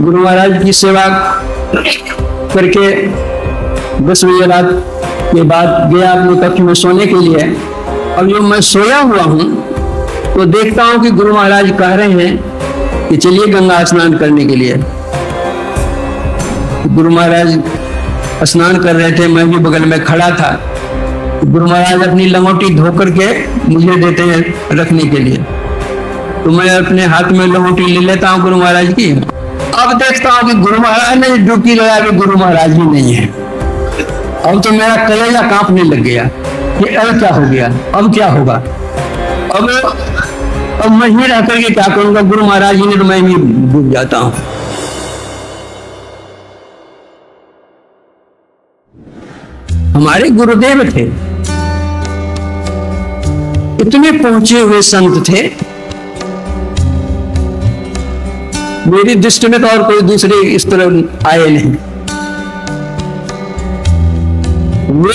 गुरु महाराज की सेवा करके 10 बजे रात के बाद गया अपने कक्ष में सोने के लिए। अब जो मैं सोया हुआ हूँ तो देखता हूँ कि गुरु महाराज कह रहे हैं कि चलिए गंगा स्नान करने के लिए। गुरु महाराज स्नान कर रहे थे, मैं भी बगल में खड़ा था। गुरु महाराज अपनी लंगोटी धोकर के मुझे देते हैं रखने के लिए, तो मैं अपने हाथ में लंगोटी ले लेता हूँ गुरु महाराज की। अब देखता हूँ कि गुरु महाराज ने डुबकी लगाया कि गुरु महाराज ही नहीं है। अब तो मेरा कलेजा कांपने लग गया कि अब क्या हो गया, अब क्या होगा, अब मैं ही रह करके क्या करूँगा, गुरु महाराज ही नहीं तो मैं ही डूब जाता हूँ। हमारे गुरुदेव थे, इतने पहुंचे हुए संत थे, मेरी दृष्टि में तो और कोई दूसरे इस तरह आए नहीं। वे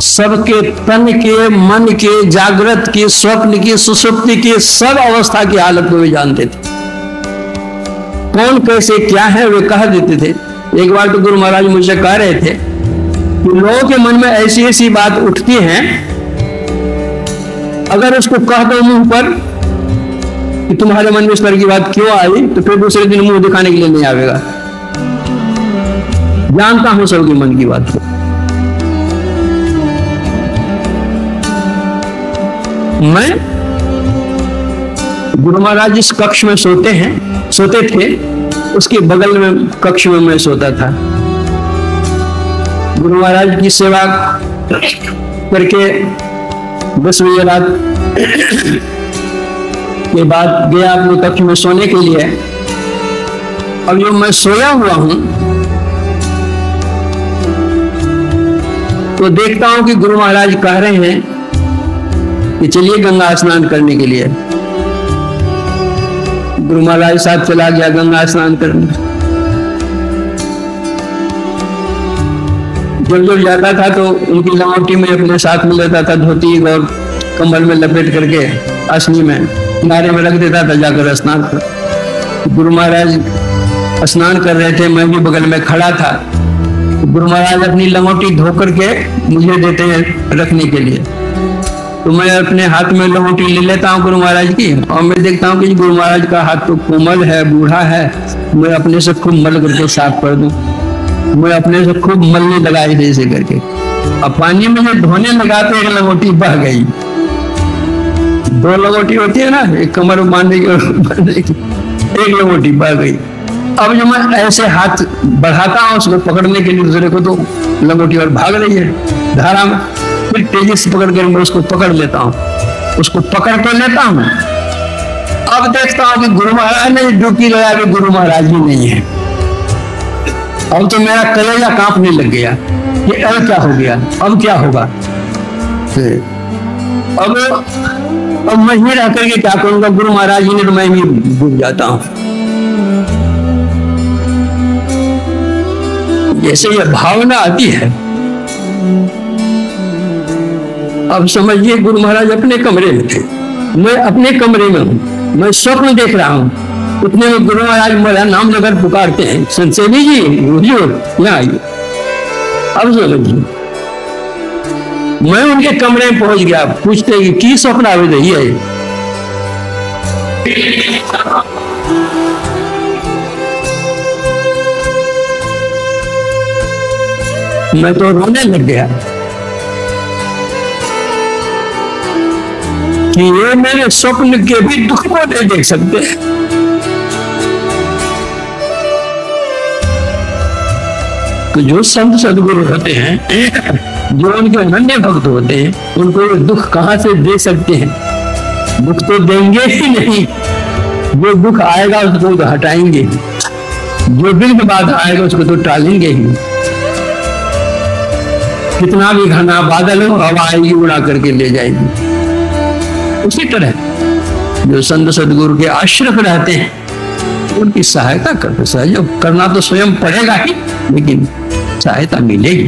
सबके तन के, मन के, जागृत के, स्वप्न के, सुसुप्ति के सब अवस्था की हालत को वे जानते थे। कौन कैसे क्या है वे कह देते थे। एक बार तो गुरु महाराज मुझसे कह रहे थे, लोगों के मन में ऐसी ऐसी बात उठती है, अगर उसको कह दो मुंह पर कि तुम्हारे मन में इस तरह की बात क्यों आई, तो फिर दूसरे दिन मुंह दिखाने के लिए नहीं आवेगा। जानता हूं सबके मन की बात। मैं गुरु महाराज जिस कक्ष में सोते थे उसके बगल में कक्ष में मैं सोता था। गुरु महाराज की सेवा करके 10 बजे रात के बाद गया अपने कक्ष में सोने के लिए। अब जो मैं सोया हुआ हूं तो देखता हूं कि गुरु महाराज कह रहे हैं कि चलिए गंगा स्नान करने के लिए। गुरु महाराज साथ चला गया गंगा स्नान करने। जब जाता था तो उनकी लंगोटी में अपने साथ में लेता था, धोती और कंबल में लपेट करके असनी में किनारे में रख देता था, जाकर स्नान कर। गुरु महाराज स्नान कर रहे थे, मैं भी बगल में खड़ा था। गुरु महाराज अपनी लंगोटी धोकर के मुझे देते हैं रखने के लिए, तो मैं अपने हाथ में लंगोटी ले लेता हूँ गुरु महाराज की। और मैं देखता हूँ कि गुरु महाराज का हाथ तो कोमल है, बूढ़ा है, मैं अपने से खूब मल करके साफ कर दूँ। मैं अपने से खूब मलने लगा ऐसे करके। अब पानी में मुझे धोने लगा तो एक लंगोटी बह गई। 2 लंगोटी होती है ना, एक कमर बांधने की, एक लंगोटी बह गई। अब जो मैं ऐसे हाथ बढ़ाता हूँ उसको पकड़ने के लिए दूसरे को, तो लंगोटी और भाग रही है धारा में। फिर तेजी से पकड़ कर मैं उसको पकड़ लेता हूँ, उसको पकड़ कर लेता हूँ। अब देखता हूँ कि गुरु महाराज ने डुबकी लगाया कि गुरु महाराज ही नहीं है। अब तो मेरा कलेजा कांपने लग गया कि अब क्या हो गया, अब क्या होगा, अब मैं ही रह करके क्या करूँगा, गुरु महाराज ही नहीं तो मैं ही डूब जाता हूँ। जैसे ये भावना आती है, अब समझिए गुरु महाराज अपने कमरे में थे, मैं अपने कमरे में हूँ, मैं स्वप्न देख रहा हूँ। उतने में गुरु महाराज मेरा नाम लेकर पुकारते हैं, संतसेवी जी हुजूर यहाँ आइए। अब मैं उनके कमरे में पहुंच गया, पूछते हैं कि स्वप्न आवे रही है। मैं तो रोने लग गया कि ये मेरे स्वप्न के भी दुख को नहीं देख सकते। तो जो संत सदगुरु होते हैं, जो उनके अनन्य भक्त होते हैं, उनको ये दुख कहाँ से दे सकते हैं? दुख तो देंगे ही नहीं, जो दुख आएगा उसको तो हटाएंगे, जो विघ्न बाधा आएगा उसको तो टालेंगे ही। कितना भी घना बादल हो, हवा आएगी उड़ा करके ले जाएगी। उसी तरह जो संत सदगुरु के आश्रम रहते हैं, उनकी सहायता करते सहयोग करना तो स्वयं पड़ेगा ही, लेकिन सहायता मिलेगी।